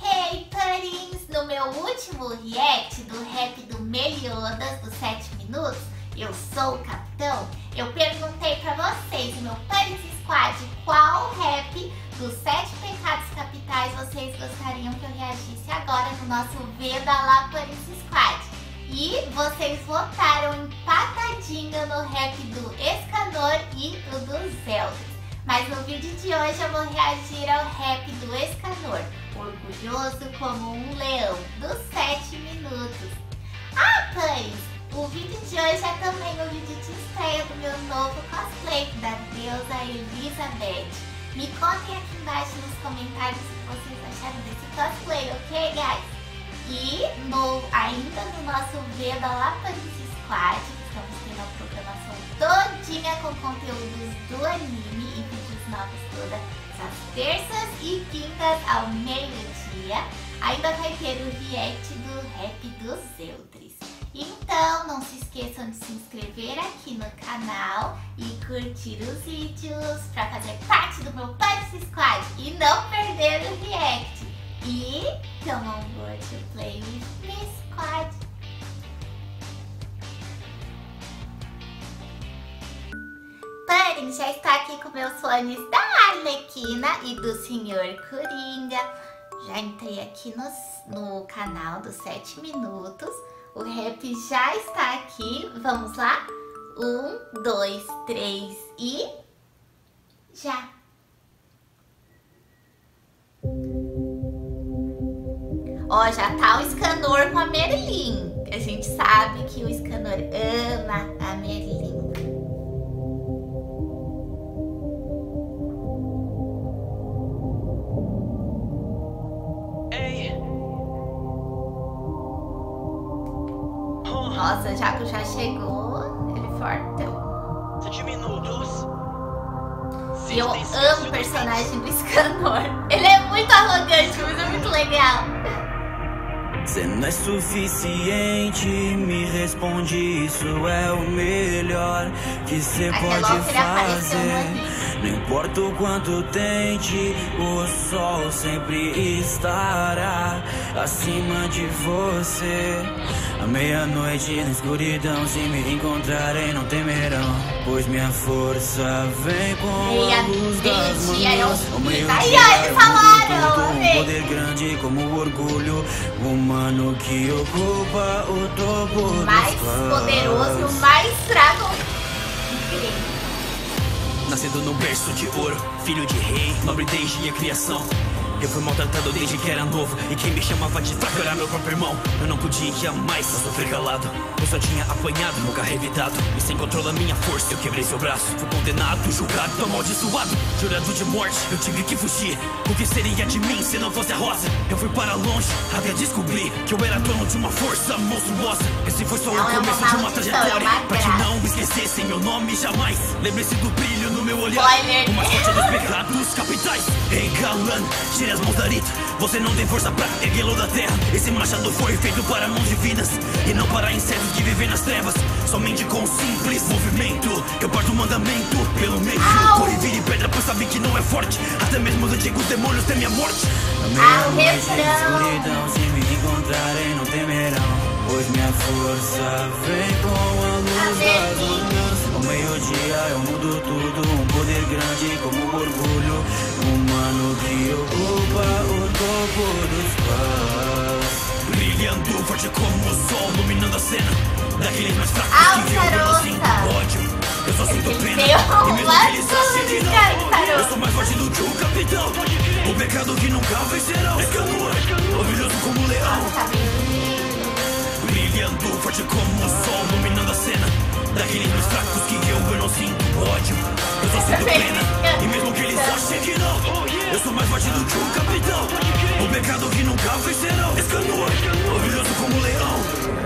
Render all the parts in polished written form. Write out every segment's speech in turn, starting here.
Hey Puddins! No meu último react do rap do Meliodas dos 7 Minutos, eu sou o capitão, eu perguntei pra vocês, meu Puddins Skwad, qual rap dos 7 pecados capitais vocês gostariam que eu reagisse agora no nosso Veda lá Puddins Skwad. E vocês votaram empatadinho no rap do Escanor e o do Zeldris. Mas no vídeo de hoje eu vou reagir ao rap do Escanor, orgulhoso como um leão, dos 7 minutos. Ah, Puddins! O vídeo de hoje é também o vídeo de estreia do meu novo cosplay da deusa Elizabeth. Me contem aqui embaixo nos comentários o que vocês acharam desse cosplay, ok, guys? E ainda no nosso Veda lá Puddins Skwad, estamos tendo a programação todinha com conteúdos do anime e vídeos novos todas as terças e quintas ao meio-dia. Ainda vai ter o react do rap dos Zeldris. Então não se esqueçam de se inscrever aqui no canal e curtir os vídeos para fazer parte do meu Puddins Skwad e não perder o react. E come on board to play with me, squad! Puddins já está aqui com meus fones da Arlequina e do Senhor Coringa. Já entrei aqui no canal dos 7 Minutos. O rap já está aqui. Vamos lá? 1, 2, 3 e... já! Ó, já tá o Escanor com a Merlin. A gente sabe que o Escanor ama a Merlin. Nossa, o Jaco já chegou. Ele fortão. 7 minutos. E eu amo o personagem do Escanor. Ele é muito arrogante, mas é muito legal. Você não é suficiente, me responde, isso é o melhor que você pode fazer. Não importa o quanto tente, o sol sempre estará acima de você. À meia-noite na escuridão, se me encontrarem não temerão, pois minha força vem com a luz das manhãs. O meio-dia eu falaram, um poder grande como o orgulho humano que ocupa o topo do mais poderoso e o mais fraco. Nascido num berço de ouro, filho de rei, nobre desde a criação. Eu fui maltratado desde que era novo, e quem me chamava de fraco era meu próprio irmão. Eu não podia jamais sofrer calado, eu só tinha apanhado, nunca revidado. E sem controle a minha força, eu quebrei seu braço. Fui condenado, julgado, amaldiçoado, jurado de morte, eu tive que fugir. O que seria de mim se não fosse a rosa? Eu fui para longe, até descobri que eu era dono de uma força monstruosa. Esse foi só o começo de uma trajetória, pra que não me esquecessem meu nome jamais. Lembre-se do brilho no meu olhar, uma sorte dos pecados capitais. Ei, galã, tira as mãos da Rita. Você não tem força pra erguê-lo da terra. Esse machado foi feito para mãos divinas e não para insetos que vivem nas trevas. Somente com um simples movimento eu parto o mandamento pelo meio. Corre, vire pedra, pois sabe que não é forte. Até mesmo os antigos demônios temem a morte. A minha escuridão, se me encontrarem não temerão, pois minha força vem com a luz das manhãs. Ao meio-dia eu mudo tudo, um poder grande como o orgulho humano que ocupa o topo dos pás. Brilhando forte como o sol, iluminando a cena daqueles mais fracos que eu não sinto ódio. Eu só sinto pena, e mesmo que eles acham que não, eu sou mais forte do que o capitão. O pecado que nunca vencerá, Escanor, orgulhoso como um leão. Brilhando forte como o sol, iluminando a cena daqueles mais fracos que eu não sinto ódio. Eu só sinto pena, e mesmo que eles achem que não, eu sou mais forte do que o capitão. O pecado que nunca vencerão, Escanor, orgulhoso como um leão.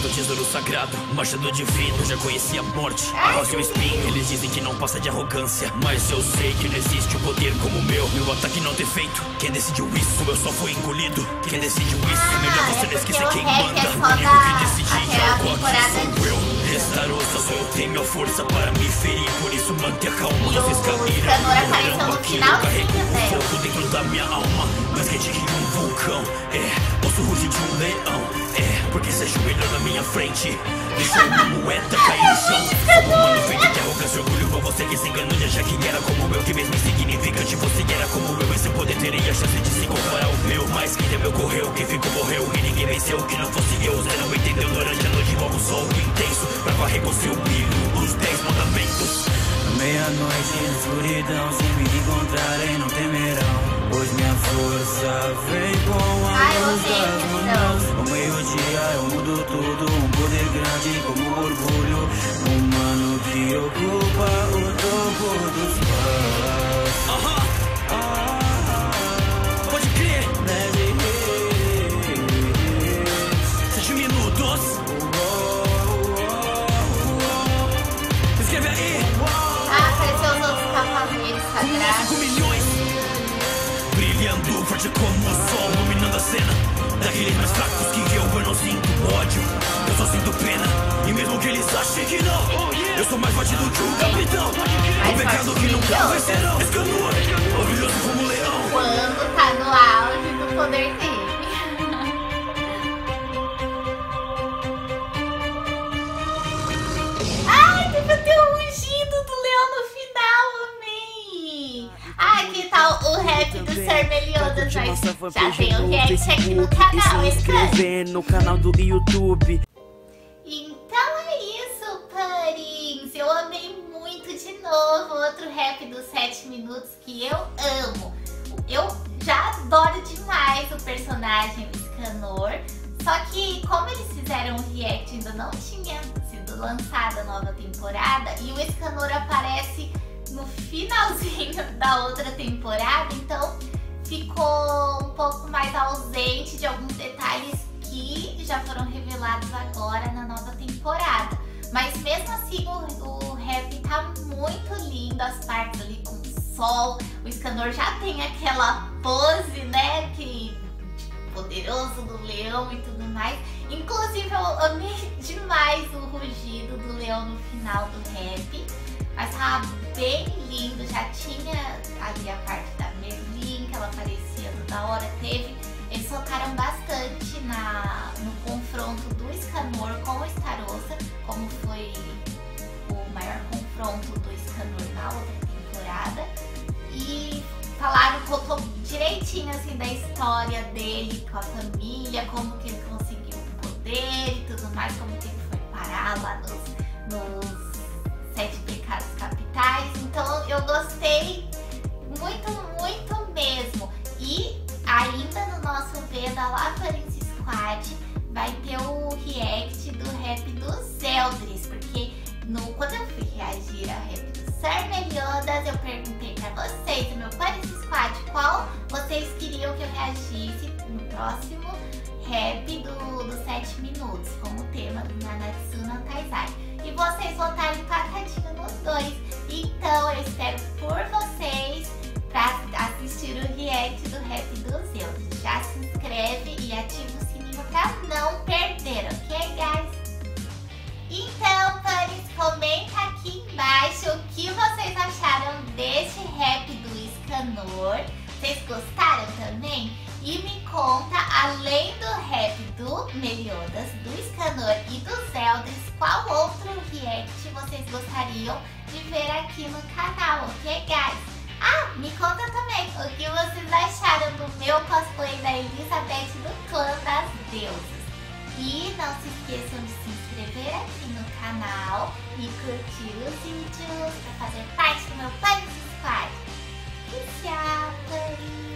guardo o tesouro sagrado, machado divino, já conheci a morte, rosa e o espinho. Eles dizem que não passa de arrogância, mas eu sei que não existe um poder como o meu. Meu ataque não tem feito, quem decidiu isso? Eu só fui engolido, quem decidiu isso? Melhor você não esquecer quem manda. O único que decidi algo aqui sou eu. Estarossa, só eu tenho a força para me ferir, por isso manter a calma. Eu fiz cair a minha alma, carrego o fogo dentro da minha alma, mas que de um vulcão, posso rugir de um leão, porque se ajoelhou na minha frente, deixou uma moeda cair no chão. Como mano feito de arrogância, orgulho com você que se enganou de achar que era como eu, que mesmo insignificante você era como eu. Esse poder teria a chance de se comparar ao meu, mas que deu correu, que ficou morreu e ninguém venceu, que não fosse eu. Zé não entendeu durante a noite como o sol intenso, pra varrer com seu brilho os 10 mandamentos. Meia-noite em escuridão, se me encontrarem não temerão, pois minha força vem com as mãos. No meio-dia eu mudo tudo, um poder grande como orgulho, humano que ocupa o topo dos pés. Pode crer! Magic 7 Minutoz. Escreve aí! Apareceu os outros cavaleiros sagrados. Com 5 milhões! Brilhando forte como o sol, dominando a cena daqueles mais fracos que eu não sinto ódio, eu só sinto pena. E mesmo que eles achem que não, eu sou mais batido que um capitão. Um pecado que nunca vencerão. Escanor, orgulhoso como um leão. Quando tá no auge do poder dele. Ai, tem que ter o ungido do leão no final. Ah, aqui tá o rap do Sr. Meliodas, mas já tem o react aqui no canal, Escanor. No canal do YouTube. Então é isso, Puddins. Eu amei muito de novo outro rap dos 7 minutos que eu amo. Eu já adoro demais o personagem Escanor, só que como eles fizeram o react ainda não tinha sido lançada a nova temporada e o Escanor aparece no finalzinho da outra temporada, então ficou um pouco mais ausente de alguns detalhes que já foram revelados agora na nova temporada. Mas mesmo assim o rap tá muito lindo, as partes ali com o sol, o Escanor já tem aquela pose, né, que poderoso do leão e tudo mais. Inclusive eu amei demais o rugido do leão no final do rap. Mas tava bem lindo, já tinha ali a parte da Merlin, que ela aparecia toda hora, teve. Eles focaram bastante no confronto do Escanor com o Estarossa, como foi o maior confronto do Escanor na outra temporada. E falaram, contou direitinho assim da história dele com a família, como que ele conseguiu o poder e tudo mais, como que ele foi parar lá nos 7 pecados capitais. Então eu gostei muito, muito mesmo. E ainda no nosso vídeo lá Puddins Skwad vai ter o react do rap do Zeldris, porque quando eu fui reagir ao rap do Sr. Meliodas, eu perguntei pra vocês, no meu Puddins Skwad, qual vocês queriam que eu reagisse no próximo rap dos 7 minutos, como tema do Nanatsu no Taizai. E vocês votaram empatadinho nos dois. Então eu espero por vocês pra assistir o react do rap do Zeus. Já se inscreve e ativa o sininho pra não perder, ok, guys? Então, Puddins, comenta aqui embaixo o que vocês acharam desse rap do Escanor. Vocês gostaram também? E me conta, além do rap do Meliodas, do Escanor e do Zeldris, qual outro react vocês gostariam de ver aqui no canal, ok, guys? Ah, me conta também o que vocês acharam do meu cosplay da Elizabeth do Clã das Deusas. E não se esqueçam de se inscrever aqui no canal e curtir os vídeos para fazer parte do meu Puddins Skwad. E tchau, Puddins!